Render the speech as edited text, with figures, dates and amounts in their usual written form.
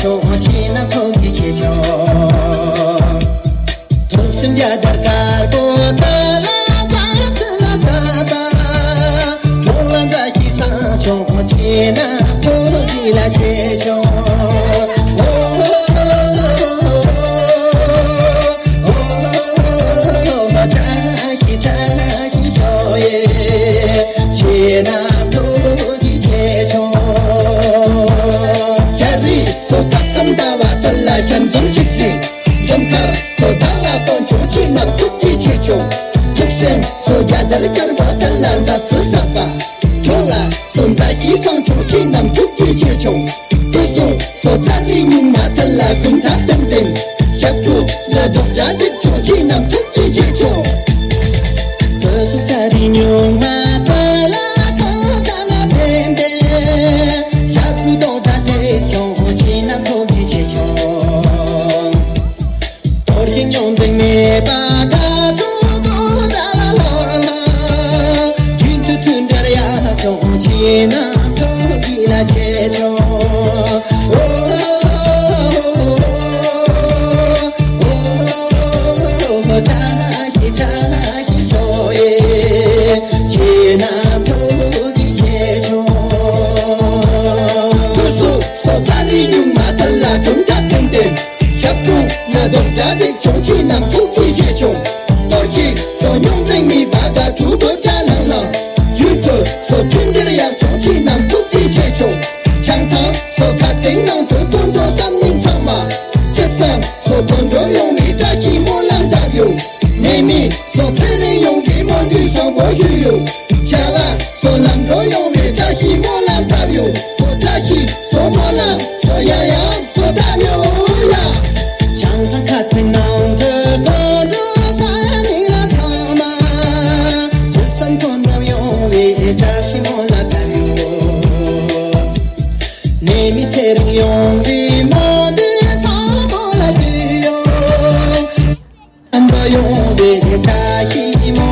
I'm